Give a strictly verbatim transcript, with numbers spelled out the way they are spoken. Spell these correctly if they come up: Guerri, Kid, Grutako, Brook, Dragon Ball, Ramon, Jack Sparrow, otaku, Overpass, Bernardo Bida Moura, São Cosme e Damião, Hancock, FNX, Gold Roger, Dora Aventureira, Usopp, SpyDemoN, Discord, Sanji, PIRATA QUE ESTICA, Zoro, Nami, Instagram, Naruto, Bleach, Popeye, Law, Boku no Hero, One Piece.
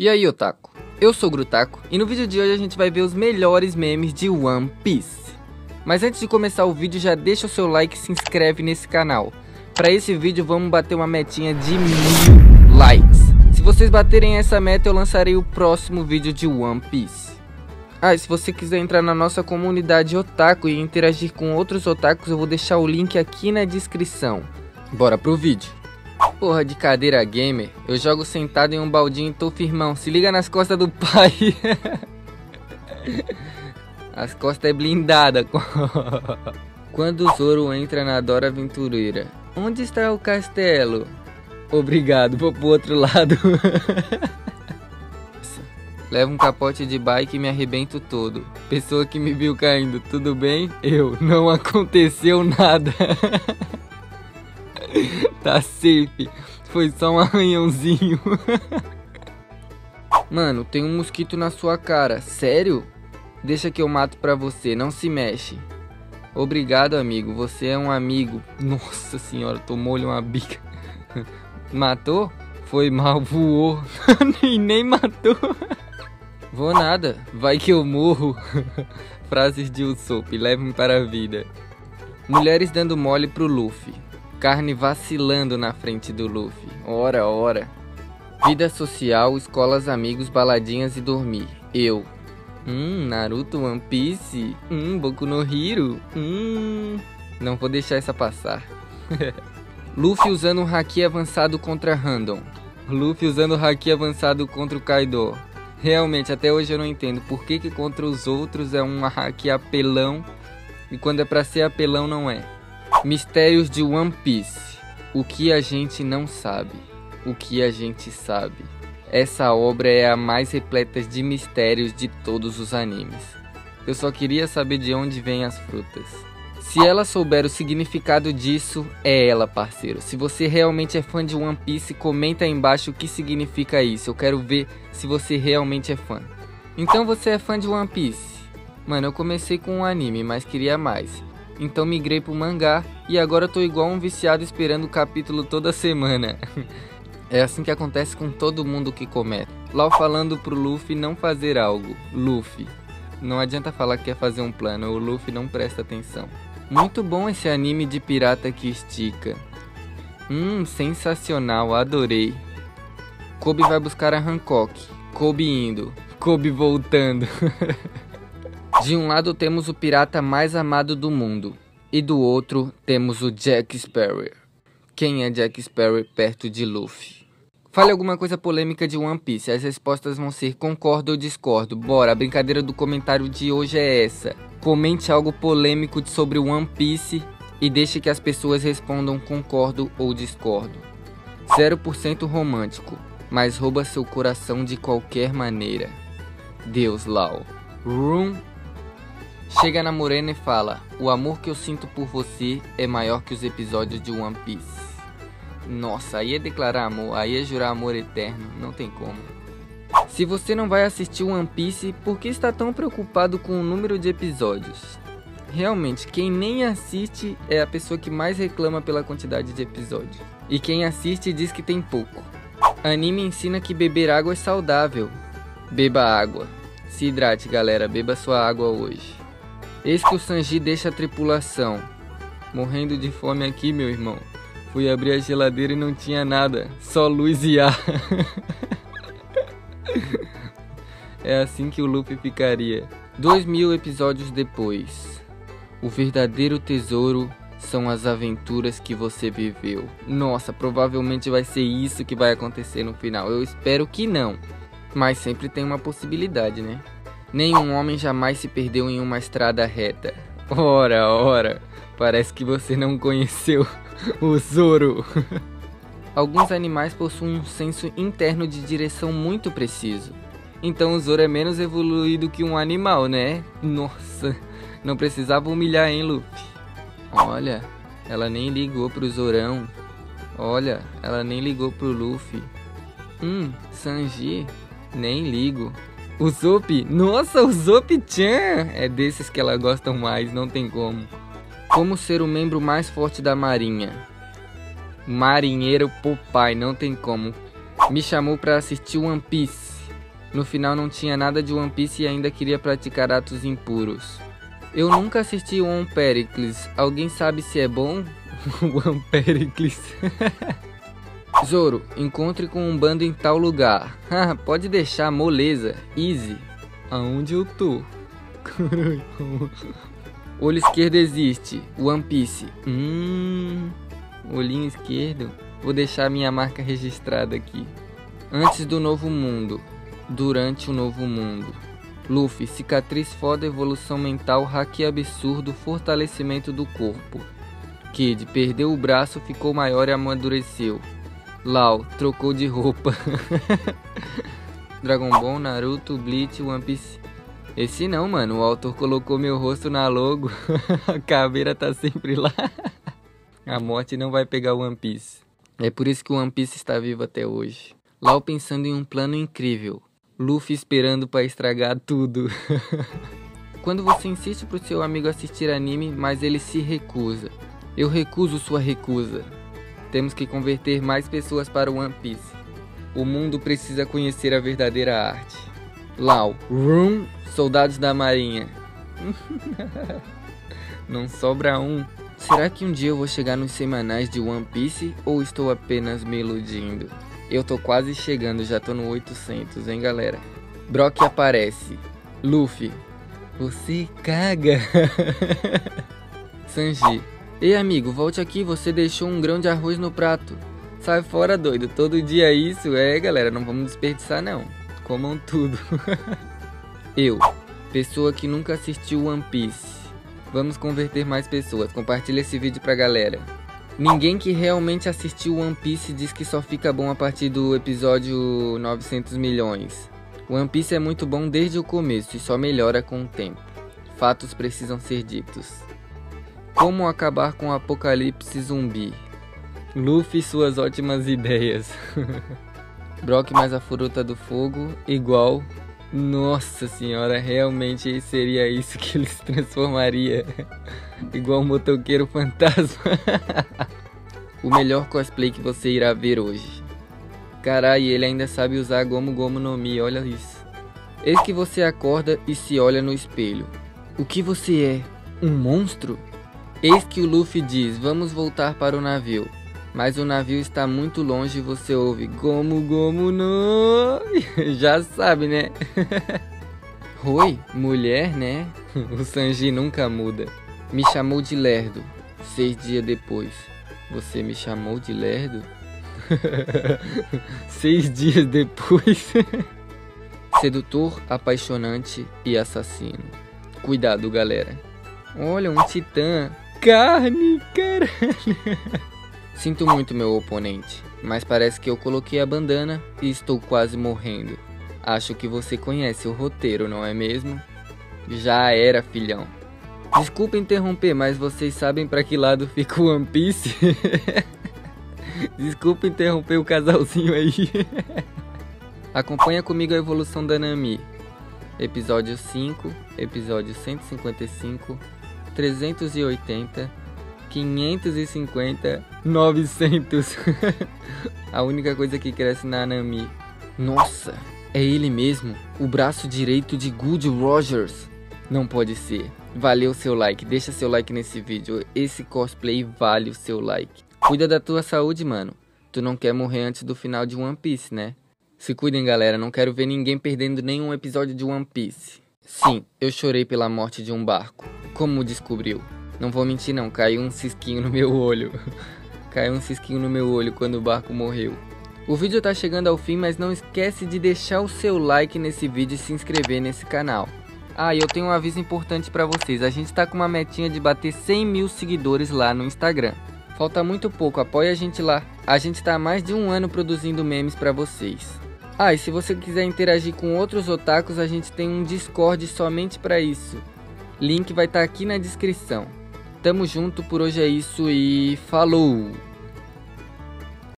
E aí, otaku? Eu sou o Grutako e no vídeo de hoje a gente vai ver os melhores memes de One Piece. Mas antes de começar o vídeo, já deixa o seu like e se inscreve nesse canal. Pra esse vídeo vamos bater uma metinha de mil likes. Se vocês baterem essa meta eu lançarei o próximo vídeo de One Piece. Ah, e se você quiser entrar na nossa comunidade otaku e interagir com outros otakus, eu vou deixar o link aqui na descrição. Bora pro vídeo. Porra de cadeira gamer, eu jogo sentado em um baldinho e tô firmão, se liga nas costas do pai. As costas é blindada. Quando o Zoro entra na Dora Aventureira, onde está o castelo? Obrigado, vou pro outro lado. Levo um capote de bike e me arrebento todo. Pessoa que me viu caindo, tudo bem? Eu, não aconteceu nada. Tá safe, foi só um arranhãozinho. Mano, tem um mosquito na sua cara, sério? Deixa que eu mato pra você, não se mexe. Obrigado, amigo, você é um amigo. Nossa senhora, tomou-lhe uma bica. Matou? Foi mal, voou. E nem matou. Vou nada, vai que eu morro. Frases de Usopp, levem para a vida. Mulheres dando mole pro Luffy. Carne vacilando na frente do Luffy. Ora, ora. Vida social, escolas, amigos, baladinhas e dormir. Eu. Hum, Naruto, One Piece. Hum, Boku no Hero. Hum. Não vou deixar essa passar. Luffy usando um Haki avançado contra Random. Luffy usando um Haki avançado contra o Kaido. Realmente, até hoje eu não entendo por que que contra os outros é um Haki apelão e quando é pra ser apelão não é. Mistérios de One Piece. O que a gente não sabe. O que a gente sabe. Essa obra é a mais repleta de mistérios de todos os animes. Eu só queria saber de onde vêm as frutas. Se ela souber o significado disso, é ela, parceiro. Se você realmente é fã de One Piece, comenta aí embaixo o que significa isso. Eu quero ver se você realmente é fã. Então você é fã de One Piece? Mano, eu comecei com um anime, mas queria mais. Então migrei pro mangá e agora tô igual um viciado esperando o capítulo toda semana. É assim que acontece com todo mundo que comete. Law falando pro Luffy não fazer algo. Luffy. Não adianta falar que quer fazer um plano, o Luffy não presta atenção. Muito bom esse anime de pirata que estica. Hum, sensacional, adorei. Kobe vai buscar a Hancock. Kobe indo. Kobe voltando. De um lado temos o pirata mais amado do mundo, e do outro temos o Jack Sparrow. Quem é Jack Sparrow perto de Luffy? Fale alguma coisa polêmica de One Piece, as respostas vão ser concordo ou discordo. Bora, a brincadeira do comentário de hoje é essa. Comente algo polêmico sobre One Piece e deixe que as pessoas respondam concordo ou discordo. zero por cento romântico, mas rouba seu coração de qualquer maneira. Deus, Law. Room. Chega na morena e fala: o amor que eu sinto por você é maior que os episódios de One Piece. Nossa, aí é declarar amor, aí é jurar amor eterno, não tem como. Se você não vai assistir One Piece, por que está tão preocupado com o número de episódios? Realmente, quem nem assiste é a pessoa que mais reclama pela quantidade de episódios. E quem assiste diz que tem pouco. Anime ensina que beber água é saudável. Beba água. Se hidrate, galera, beba sua água hoje. Eis que o Sanji deixa a tripulação. Morrendo de fome aqui, meu irmão. Fui abrir a geladeira e não tinha nada. Só luz e ar. É assim que o Luffy ficaria. Dois mil episódios depois. O verdadeiro tesouro são as aventuras que você viveu. Nossa, provavelmente vai ser isso que vai acontecer no final. Eu espero que não. Mas sempre tem uma possibilidade, né? Nenhum homem jamais se perdeu em uma estrada reta. Ora, ora, parece que você não conheceu o Zoro. Alguns animais possuem um senso interno de direção muito preciso. Então o Zoro é menos evoluído que um animal, né? Nossa, não precisava humilhar, hein, Luffy? Olha, ela nem ligou pro Zorão. Olha, ela nem ligou pro Luffy. Hum, Sanji, nem ligo. Usopp, nossa, Usopp-chan! É desses que ela gosta mais, não tem como. Como ser o membro mais forte da marinha? Marinheiro Popeye, não tem como. Me chamou pra assistir One Piece. No final não tinha nada de One Piece e ainda queria praticar atos impuros. Eu nunca assisti One Pericles. Alguém sabe se é bom? One Pericles. Zoro, encontre com um bando em tal lugar. Pode deixar, moleza. Easy. Aonde eu tô? Olho esquerdo existe. One Piece. Hum... Olhinho esquerdo. Vou deixar minha marca registrada aqui. Antes do novo mundo. Durante o novo mundo. Luffy, cicatriz foda, evolução mental, haki absurdo, fortalecimento do corpo. Kid, perdeu o braço, ficou maior e amadureceu. Law, trocou de roupa. Dragon Ball, Naruto, Bleach, One Piece. Esse não, mano. O autor colocou meu rosto na logo. A caveira tá sempre lá. A morte não vai pegar o One Piece. É por isso que o One Piece está vivo até hoje. Law pensando em um plano incrível. Luffy esperando pra estragar tudo. Quando você insiste pro seu amigo assistir anime, mas ele se recusa. Eu recuso sua recusa. Temos que converter mais pessoas para o One Piece. O mundo precisa conhecer a verdadeira arte. Law, Room, soldados da marinha. Não sobra um. Será que um dia eu vou chegar nos semanais de One Piece ou estou apenas me iludindo? Eu tô quase chegando, já tô no oitocentos, hein, galera? Brook aparece. Luffy. Você caga. Sanji. Ei, amigo, volte aqui, você deixou um grão de arroz no prato. Sai fora, doido. Todo dia isso. É, galera, não vamos desperdiçar, não. Comam tudo. Eu. Pessoa que nunca assistiu One Piece. Vamos converter mais pessoas. Compartilha esse vídeo pra galera. Ninguém que realmente assistiu One Piece diz que só fica bom a partir do episódio novecentos milhões. One Piece é muito bom desde o começo e só melhora com o tempo. Fatos precisam ser ditos. Como acabar com o apocalipse zumbi? Luffy e suas ótimas ideias. Brook mais a fruta do fogo, igual... Nossa senhora, realmente seria isso que ele se transformaria. Igual um motoqueiro fantasma. O melhor cosplay que você irá ver hoje. Caralho, ele ainda sabe usar Gomu Gomu no Mi, olha isso. Eis que você acorda e se olha no espelho. O que você é? Um monstro? Eis que o Luffy diz, vamos voltar para o navio. Mas o navio está muito longe e você ouve Gomu Gomu no... Já sabe, né? Oi, mulher, né? O Sanji nunca muda. Me chamou de lerdo. Seis dias depois. Você me chamou de lerdo? Seis dias depois. Sedutor, apaixonante e assassino. Cuidado, galera. Olha, um titã. Carne, caralho. Sinto muito meu oponente, mas parece que eu coloquei a bandana e estou quase morrendo. Acho que você conhece o roteiro, não é mesmo? Já era, filhão. Desculpa interromper, mas vocês sabem pra que lado fica o One Piece? Desculpa interromper o casalzinho aí. Acompanha comigo a evolução da Nami. Episódio cinco, episódio cento e cinquenta e cinco, trezentos e oitenta... quinhentos e cinquenta, novecentos. A única coisa que cresce na Nami. Nossa, é ele mesmo, o braço direito de Gold Roger. Não pode ser. Valeu seu like, deixa seu like nesse vídeo. Esse cosplay vale o seu like. Cuida da tua saúde, mano. Tu não quer morrer antes do final de One Piece, né? Se cuidem, galera, não quero ver ninguém perdendo nenhum episódio de One Piece. Sim, eu chorei pela morte de um barco. Como descobriu? Não vou mentir não, caiu um cisquinho no meu olho. Caiu um cisquinho no meu olho quando o barco morreu. O vídeo tá chegando ao fim, mas não esquece de deixar o seu like nesse vídeo e se inscrever nesse canal. Ah, e eu tenho um aviso importante pra vocês. A gente tá com uma metinha de bater cem mil seguidores lá no Instagram. Falta muito pouco, apoia a gente lá. A gente tá há mais de um ano produzindo memes pra vocês. Ah, e se você quiser interagir com outros otakus, a gente tem um Discord somente pra isso. Link vai estar aqui na descrição. Tamo junto, por hoje é isso e falou!